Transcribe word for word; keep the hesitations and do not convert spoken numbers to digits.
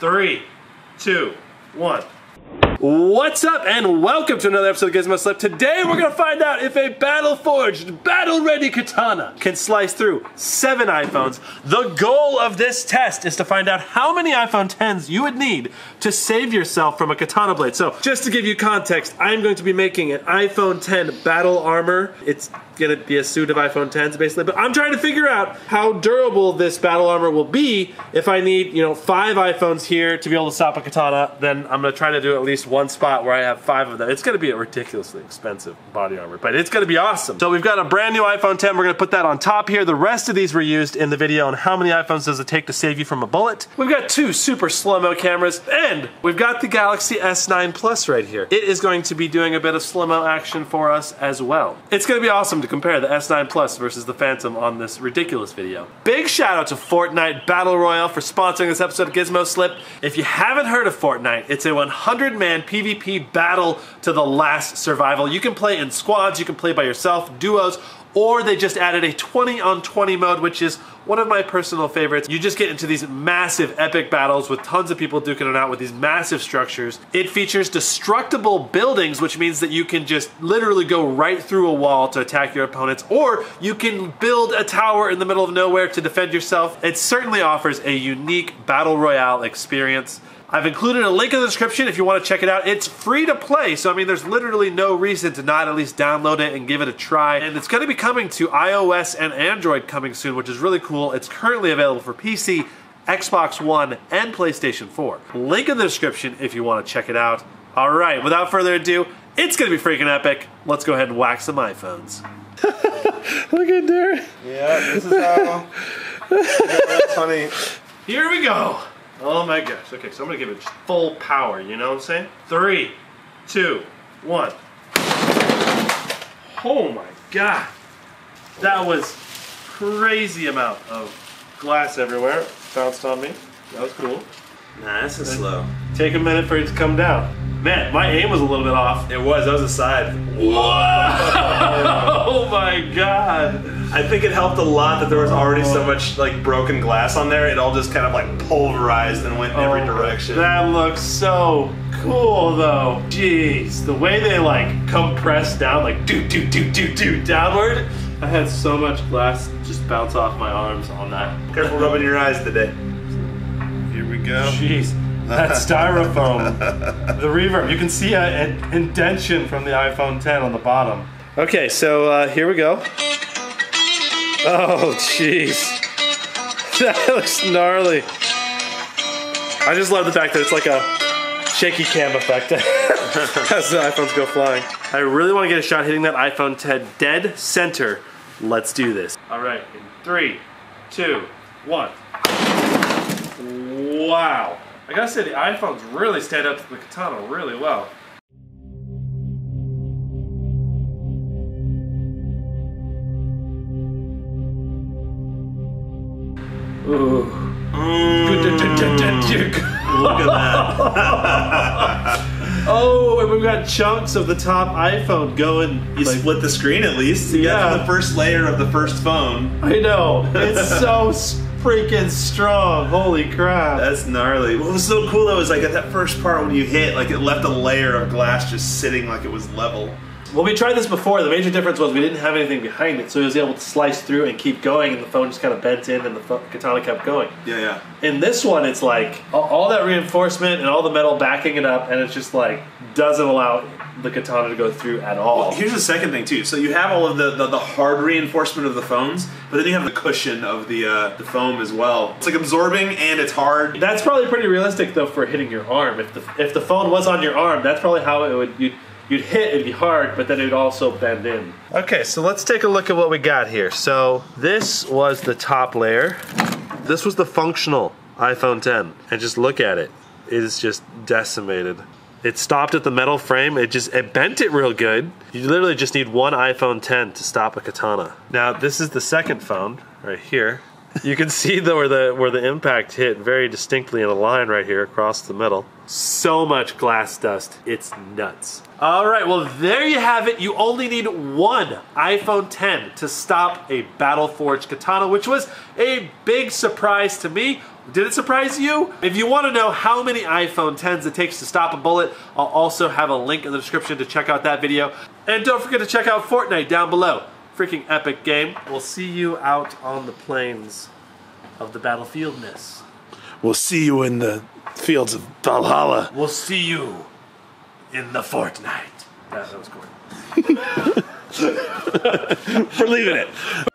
Three, two, one. What's up and welcome to another episode of Gizmo Slip. Today we're gonna find out if a battle-forged, battle-ready katana can slice through seven iPhones. The goal of this test is to find out how many iPhone tens you would need to save yourself from a katana blade. So, just to give you context, I'm going to be making an iPhone ten battle armor. It's gonna be a suit of iPhone tens basically, but I'm trying to figure out how durable this battle armor will be if I need, you know, five iPhones here to be able to stop a katana. Then I'm gonna try to do at least one spot where I have five of them. It's gonna be a ridiculously expensive body armor, but it's gonna be awesome. So we've got a brand new iPhone ten. We're gonna put that on top here. The rest of these were used in the video on how many iPhones does it take to save you from a bullet. We've got two super slow-mo cameras, and we've got the Galaxy S nine Plus right here. It is going to be doing a bit of slow-mo action for us as well. It's gonna be awesome to compare the S nine Plus versus the Phantom on this ridiculous video. Big shout out to Fortnite Battle Royale for sponsoring this episode of Gizmo Slip. If you haven't heard of Fortnite, it's a one hundred man PvP battle to the last survival. You can play in squads, you can play by yourself, duos, or they just added a twenty on twenty mode, which is one of my personal favorites. You just get into these massive epic battles with tons of people duking it out with these massive structures. It features destructible buildings, which means that you can just literally go right through a wall to attack your opponents, or you can build a tower in the middle of nowhere to defend yourself. It certainly offers a unique battle royale experience. I've included a link in the description if you want to check it out. It's free to play, so I mean there's literally no reason to not at least download it and give it a try. And it's going to be coming to iOS and Android coming soon, which is really cool. It's currently available for P C, Xbox One, and PlayStation four. Link in the description if you want to check it out. All right, without further ado, it's going to be freaking epic. Let's go ahead and whack some iPhones. Look at there. Yeah, this is how... That's funny. Here we go. Oh my gosh. Okay, so I'm gonna give it full power, you know what I'm saying? Three, two, one. Oh my god. That was crazy amount of glass everywhere. Bounced on me. That was cool. Nah, this is slow. Take a minute for it to come down. Man, my aim was a little bit off. It was, that was a side. Whoa! Oh my god. I think it helped a lot that there was already so much like broken glass on there. It all just kind of like pulverized and went in every direction. That looks so cool though. Jeez, the way they like compressed down, like do do do do do downward. I had so much glass just bounce off my arms all night. Careful rubbing your eyes today. Here we go. Jeez. That styrofoam, the reverb. You can see an indention from the iPhone ten on the bottom. Okay, so uh, here we go. Oh, jeez. That looks gnarly. I just love the fact that it's like a shaky cam effect as the iPhones go flying. I really want to get a shot hitting that iPhone ten dead center. Let's do this. All right, in three, two, one. Wow. I gotta say, the iPhones really stand up to the katana really well. Ooh. Mm. Look at that. Oh, and we've got chunks of the top iPhone going. You like, split the screen at least. You yeah. got the first layer of the first phone. I know. It's so freaking strong. Holy crap. That's gnarly. What was so cool though is like at that first part when you hit, like it left a layer of glass just sitting like it was level. When we tried this before, the major difference was we didn't have anything behind it, so it was able to slice through and keep going, and the phone just kind of bent in and the katana kept going. Yeah, yeah. In this one, it's like all that reinforcement and all the metal backing it up, and it's just like doesn't allow the katana to go through at all. Well, here's the second thing too. So you have all of the, the, the hard reinforcement of the phones, but then you have the cushion of the uh, the foam as well. It's like absorbing and it's hard. That's probably pretty realistic though for hitting your arm. If the if the phone was on your arm, that's probably how it would you'd, you'd hit. It'd be hard, but then it'd also bend in. Okay, so let's take a look at what we got here. So this was the top layer. This was the functional iPhone ten, and just look at it. It is just decimated. It stopped at the metal frame. It just it bent it real good. You literally just need one iPhone ten to stop a katana. Now this is the second phone right here. You can see the, where the where the impact hit very distinctly in a line right here across the metal. So much glass dust. It's nuts. All right, well there you have it. You only need one iPhone ten to stop a battle forged katana, which was a big surprise to me. Did it surprise you? If you want to know how many iPhone tens it takes to stop a bullet, I'll also have a link in the description to check out that video. And don't forget to check out Fortnite down below. Freaking epic game. We'll see you out on the plains of the battlefieldness. We'll see you in the fields of Valhalla. We'll see you in the Fortnite. That was cool. We're leaving it.